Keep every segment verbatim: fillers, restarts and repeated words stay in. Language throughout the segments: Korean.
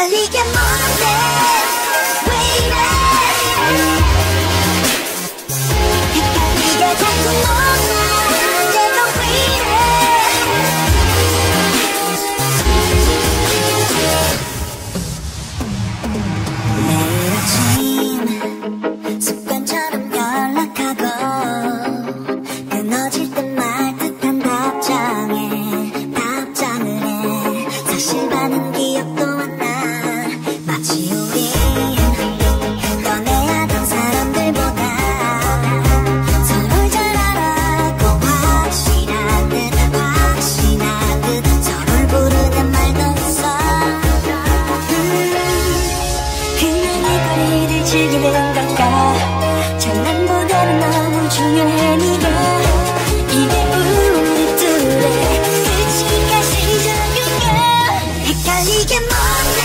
날 이게 뭔데 왜 이래 헷갈리게 자꾸 놀라 언제도 왜 이래 매일 아침 습관처럼 연락하고 끊어질 때 말듯한 답장에 답장을 해 사실 많은 기억도 안 나 마치 우리 연애하던 사람들보다 서로를 잘 알았고 확실한 듯 확신한 듯 서로를 부르던 말도 없어 음, 그냥 이 거리를 즐기는 건가 장난보다는 너무 중요해 네가 이게 우리 둘의 끝인가 시작인가 헷갈리게 뭔데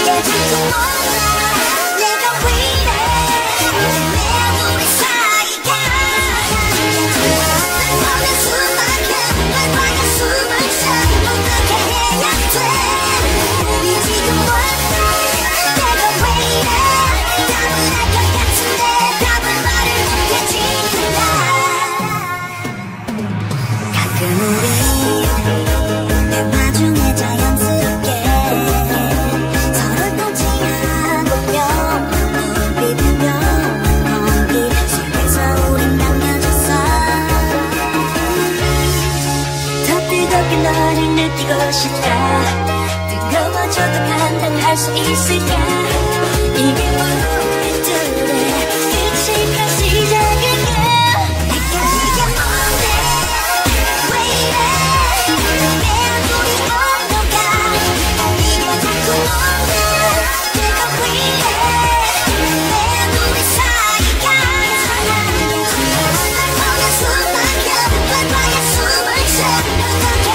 헷갈리게 자꾸 놀라 내가 왜 이래 내 우리 사이가 너는 수많은 내 방에 숨을 차 어떻게 해야 돼 우리 지금 뭔데 내가 왜 이래 답을 알 것 같은데 답을 말을 못해 지금 가끔 우리 너를 느끼고 싶다 뜨거워져도 감당할 수 있을까 이게 우리 둘의 끝일까 시작일까 헷갈리게 뭔데 왜 이래 내 얼굴이 온도가 헷갈리게 자꾸 온다 내가 왜 이래 내 우리 사이가 날 보면 숨 막혀 날 봐야 숨을 차 헷갈리게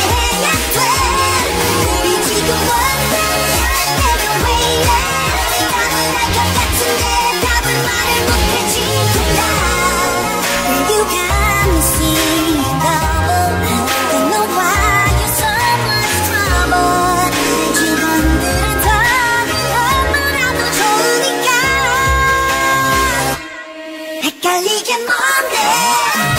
뭔데